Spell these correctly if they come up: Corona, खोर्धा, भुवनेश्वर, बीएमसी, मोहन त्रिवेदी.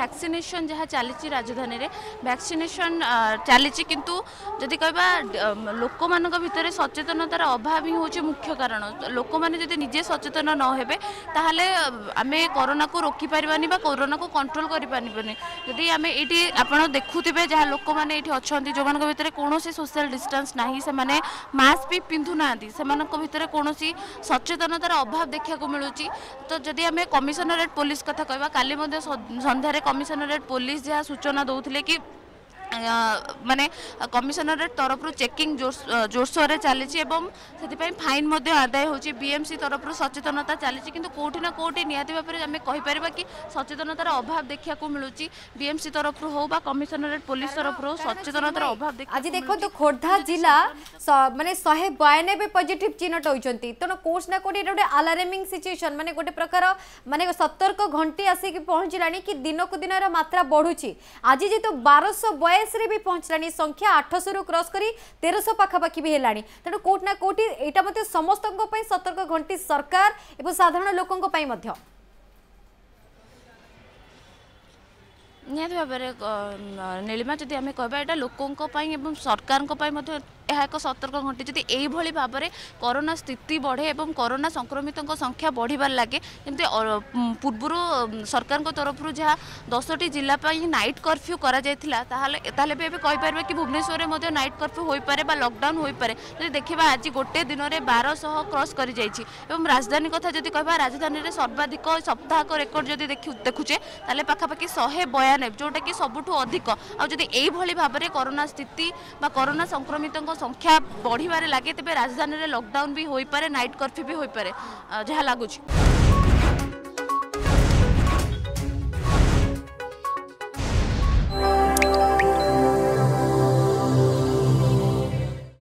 Vaccination जहाँ चली राजधानी भैक्सीनेसन चली किंतु जदि कह लोक मानक भितर सचेतनतार अभाव ही हूँ मुख्य कारण। लोक मैंने जब निजे सचेतन नहे ताहले आमे कोरोना को रोकी पारिबानी बा कोरोना को कंट्रोल करि पारिबानी। जदि आमे एटी आपण देखुथिबे जहाँ लोक माने एठी अछंती जोमान को भितरे कोनोसी सोशल डिस्टेंस नाही, सेमाने मास्क भी पिंधु नांती, सेमान को भितरे कोनोसी सचेतनतार अभाव देखा को मिलुची। तो जदि आमे कमिशनरेट पुलिस कथा कहबा काली मध्ये संध्यारे कमिशनरेट पुलिस जहाँ सूचना दउथिले कि माने कमिशनरेट तरफ चेकिंग जोरसोर चली से फाइन आदाय होची। बीएमसी तरफ सचेतनता चली किंतु कोठी ना कोठी निहाती भाबरे आमे कहि परिबा कि सचेतनतार अभाव देखा को मिलूची। बीएमसी तरफ हो बा कमिशनरेट पुलिस तरफ सचेतनतार अभाव देखा। आज देखो तो खोर्धा जिला माने 192 पॉजिटिव चिन्हट होइचंती। तनो कोर्स ना कोठी एटा अलार्मिंग सिचुएशन माने गोटे प्रकार माने सतर्क घंटी आसी पहुंचलानी कि दिन को दिन मात्रा बढ़ुची। आज जे तो 1200 रे भी पहुंचलानी संख्या 800 रु क्रॉस करी 1300 पाखापाखी भी हेलानी। तेणु कोट ना कोटी एटा मते समस्तक पई सतर्क घंटी सरकार एवं साधारण लोकन पई मध्य निहत भाव नीलिमा जदि आम कह लोकों एवं सरकार यह एक सतर्क घंटी। जदि यही भाव में कोरोना स्थिति बढ़े एवं कोरोना संक्रमितों को संख्या बढ़ार लगे जमी पूर्वर सरकार तरफ जहाँ 10टी जिला नाइट कर्फ्यू करें कहीपर कि भुवनेश्वर में नाइट कर्फ्यू हो पाए बा लकडाउन हो पाए। जब देखा आज गोटे दिन में 1200 क्रॉस कर राजधानी कथा जब कह राजधानी में सर्वाधिक सप्ताहक रेकर्ड जब देखुचे ताले पाखापाखि 192 जोटा कि सबुठ अधिक। आदि यही भाव में कोरोना स्थिति कोरोना संक्रमितों संख्या बढ़ी लगे तेज राजधानी में लॉकडाउन भी हो पाए नाइट कर्फ्यू भी हो पाए जहाँ लगुच।